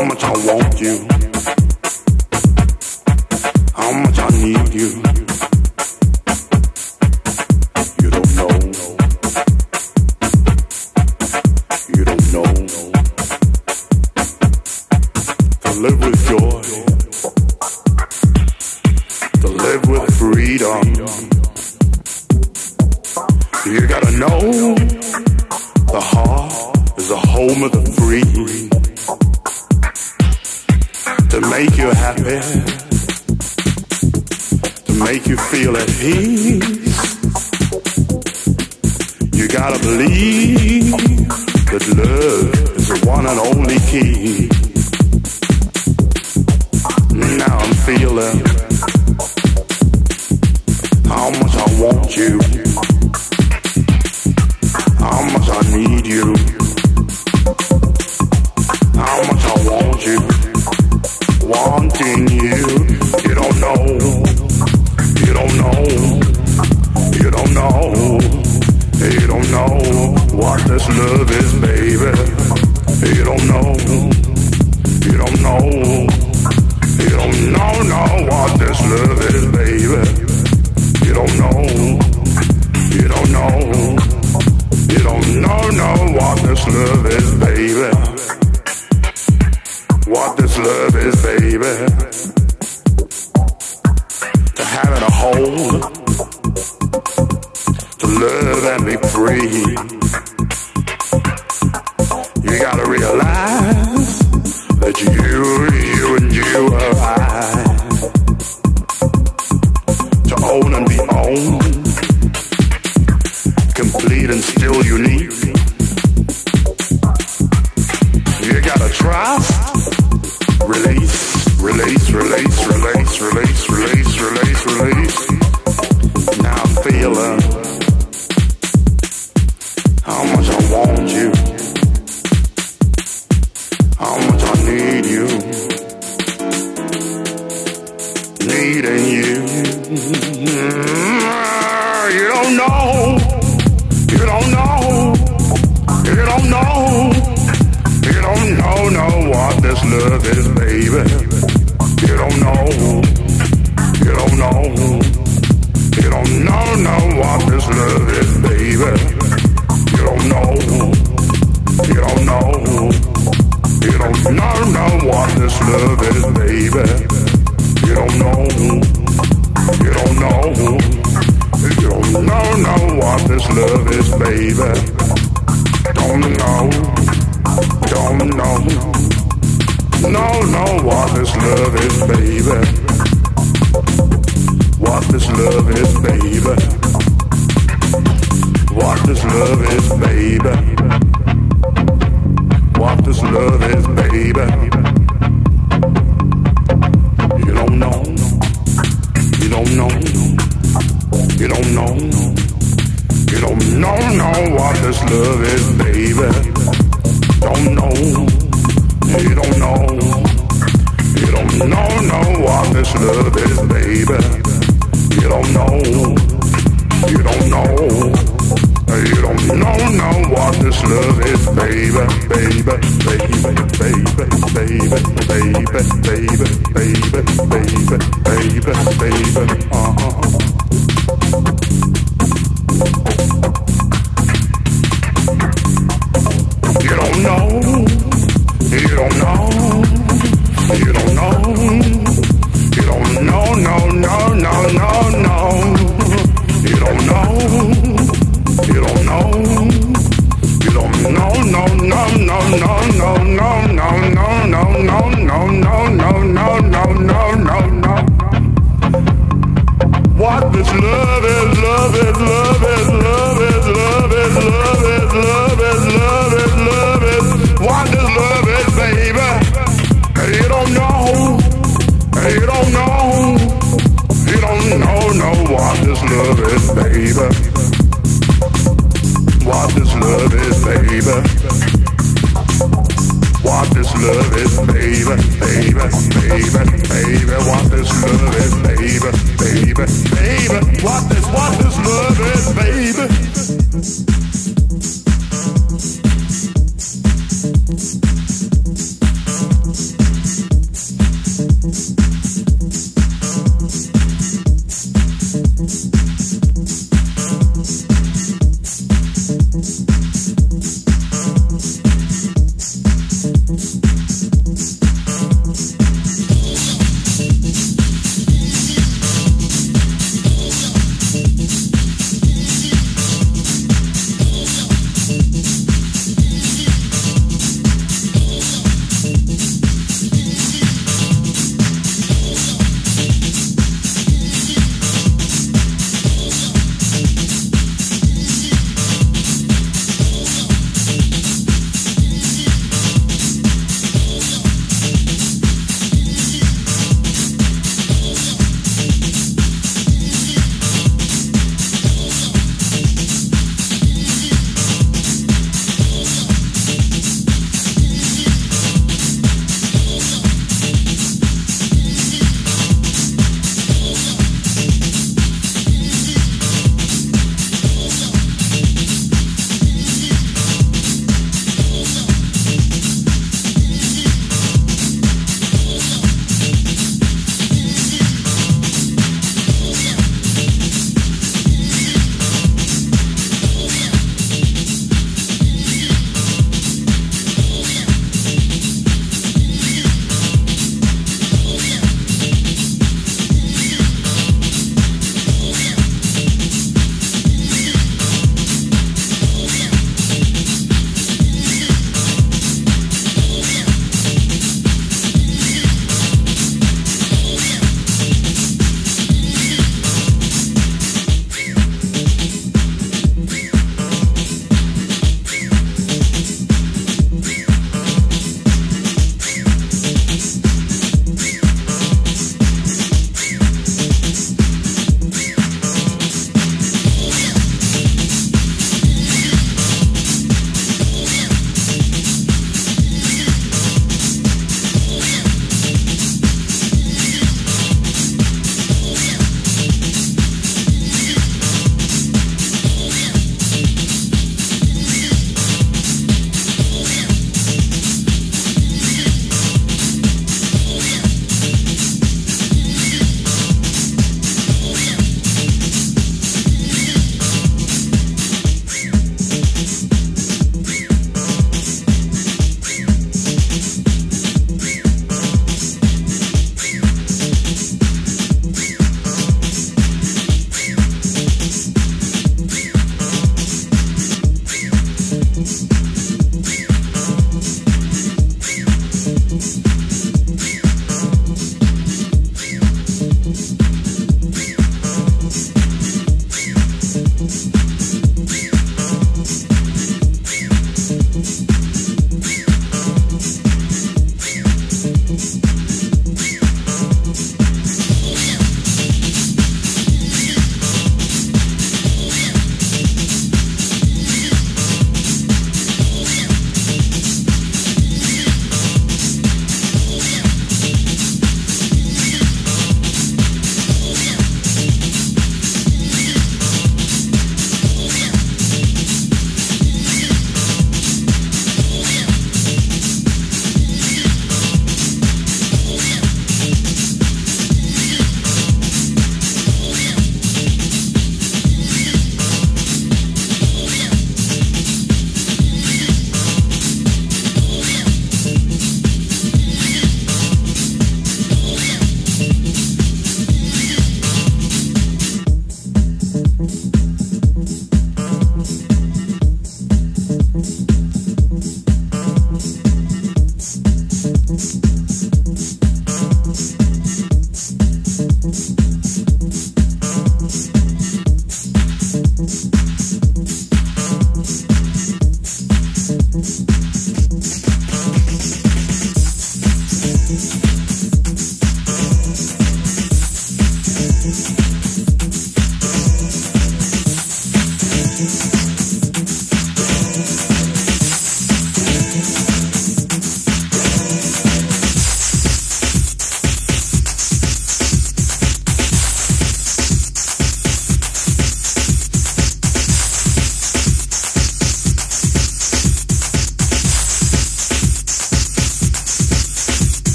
how much I want you, how much I need you. You don't know, you don't know. To live with joy, to live with freedom, you gotta know the heart is the home of the free. To make you happy, to make you feel at peace, you gotta believe that love is the one and only key. Now I'm feeling how much I want you, how much I need you, how much I want you. Wanting you, you don't know, you don't know, you don't know, you don't know what this love is, baby. You don't know, you don't know, you don't know what this love is, baby. You don't know, you don't know, you don't know what this love is, baby. What this love is, baby. To have it a hold, to love and be free. You gotta realize that you and you are I. To own and be owned, complete and still unique. You gotta trust. Release, release, release, release, release, release, release, release. Now I'm feeling how much I want you, how much I need you, needing you. You don't know, you don't know, you don't know, you don't know what this love is, baby. You don't know, you don't know, you don't know what this love is, baby. You don't know, you don't know, you don't know what this love is, baby. You don't know, you don't know, you don't know what this love is, baby. Don't know. Don't know, no, no, what this love is, baby. What this love is, baby. What this love is, baby. What this love is, baby. You don't know, you don't know, you don't know, you don't know what this love is, baby. Don't know, you don't know, you don't know what this love is, baby. You don't know, you don't know, you don't know what this love is, baby, baby, baby, baby, baby, baby, baby, baby, baby, baby, You don't know, you don't know, you don't know, you don't no, you don't know, you don't know, you don't no. What this love is, love is, love is, love is, love is, love is, love is, love is, love is. What this love is, baby. You don't know, you don't know, you don't know what this love is, baby. What this love is, baby. What this love is, baby, baby, baby, baby. What this love is, baby, baby, baby. What this love is, baby.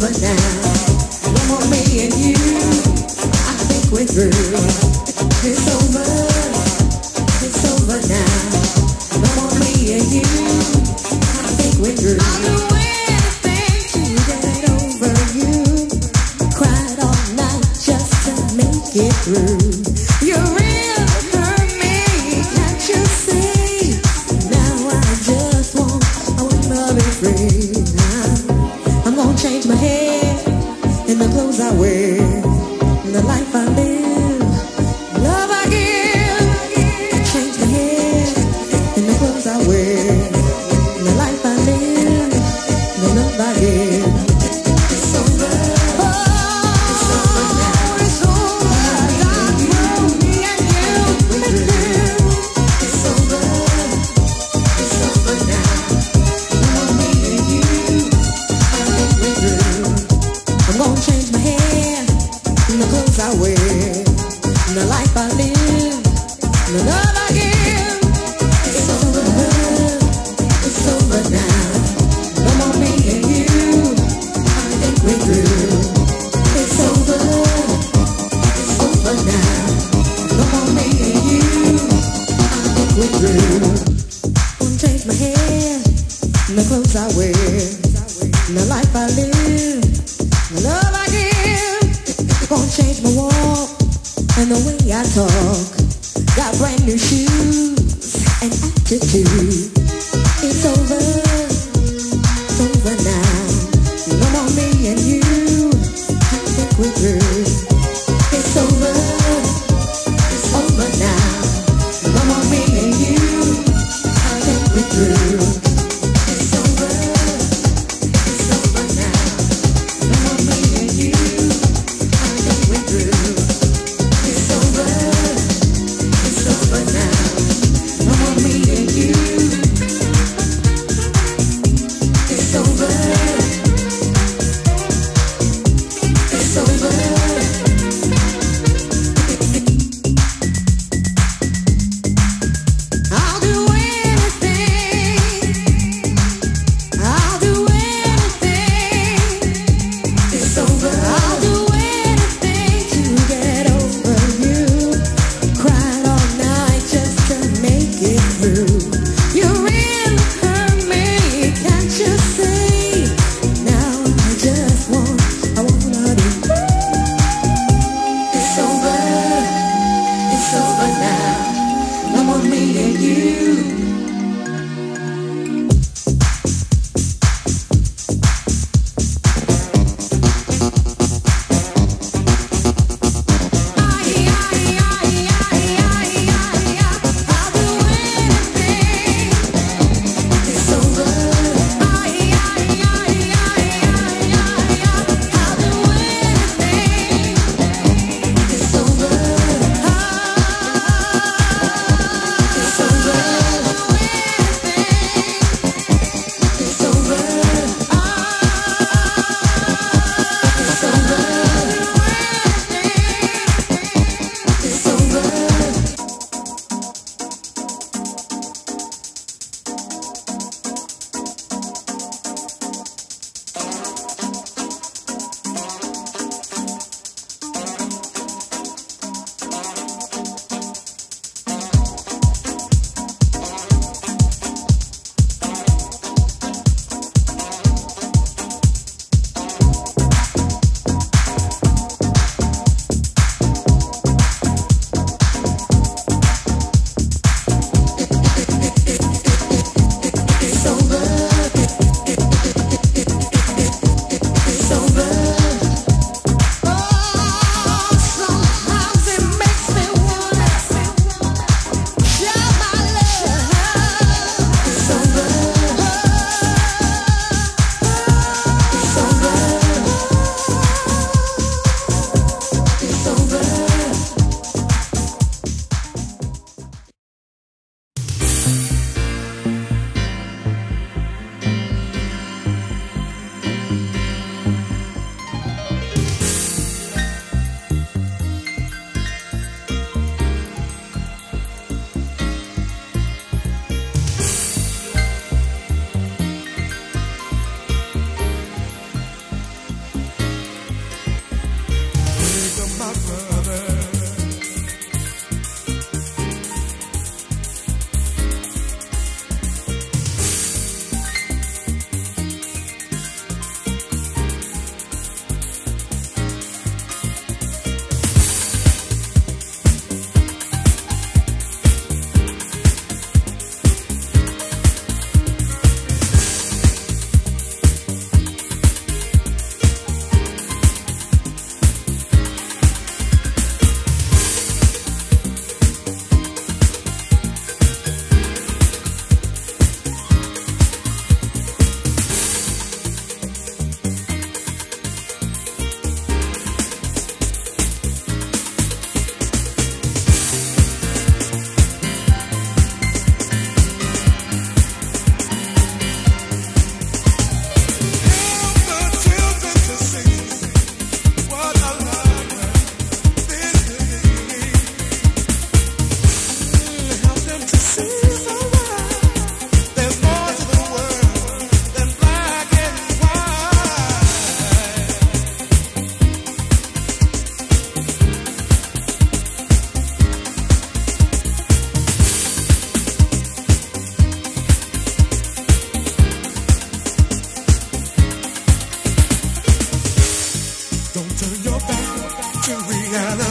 over now. No more me and you, I think we're through. It's over now. No more me and you, I think we're through. I know everything to get over you. Cried all night just to make it through. You really hurt me, can't you see? Now I just want a love and free. Change my head and the clothes I wear and the life I live, love I give. I change my head and the clothes I wear and the life I live, the love I give. It's over, it's over now. It's over, God's me and you. It's over, it's over now. Me and you. I'm gonna change my hair and the clothes I wear and the life I live and the love I give. It's over now. No more me and you, I think we're through. It's over now. No more me and you, I think we're through. I'm gonna change my hair and the clothes I wear and the life I live, the love I give. Gonna change my walk and the way I talk. Got brand new shoes and attitude. It's over now. No more me and you, I think we're through. It's over now. No more me and you, I think we're through. It's over. Don't turn your back to reality.